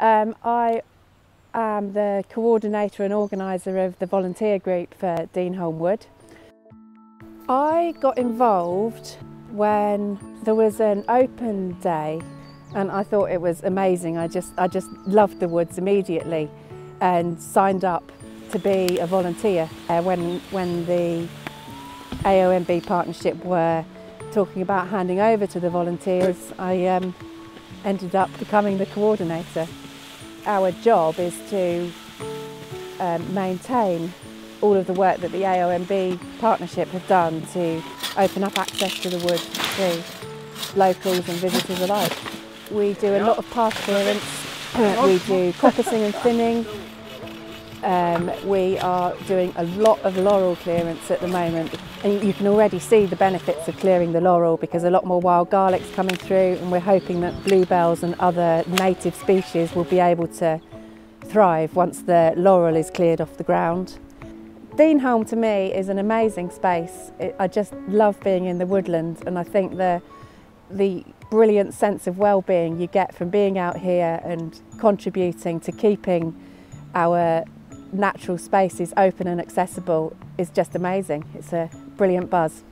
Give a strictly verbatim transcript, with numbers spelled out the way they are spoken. Um, I am the coordinator and organiser of the volunteer group for Deneholm Wood. I got involved when there was an open day, and I thought it was amazing. I just, I just loved the woods immediately and signed up to be a volunteer uh, when, when the A O M B partnership were talking about handing over to the volunteers. I um, ended up becoming the coordinator. Our job is to um, maintain all of the work that the A O M B partnership have done to open up access to the wood to locals and visitors alike. We do a lot of path clearance, we do coppicing and thinning. Um, we are doing a lot of laurel clearance at the moment, and you can already see the benefits of clearing the laurel because a lot more wild garlic's coming through, and we're hoping that bluebells and other native species will be able to thrive once the laurel is cleared off the ground. Deneholm to me is an amazing space. It, I just love being in the woodland, and I think the, the brilliant sense of well-being you get from being out here and contributing to keeping our natural spaces open and accessible is just amazing. It's a brilliant buzz.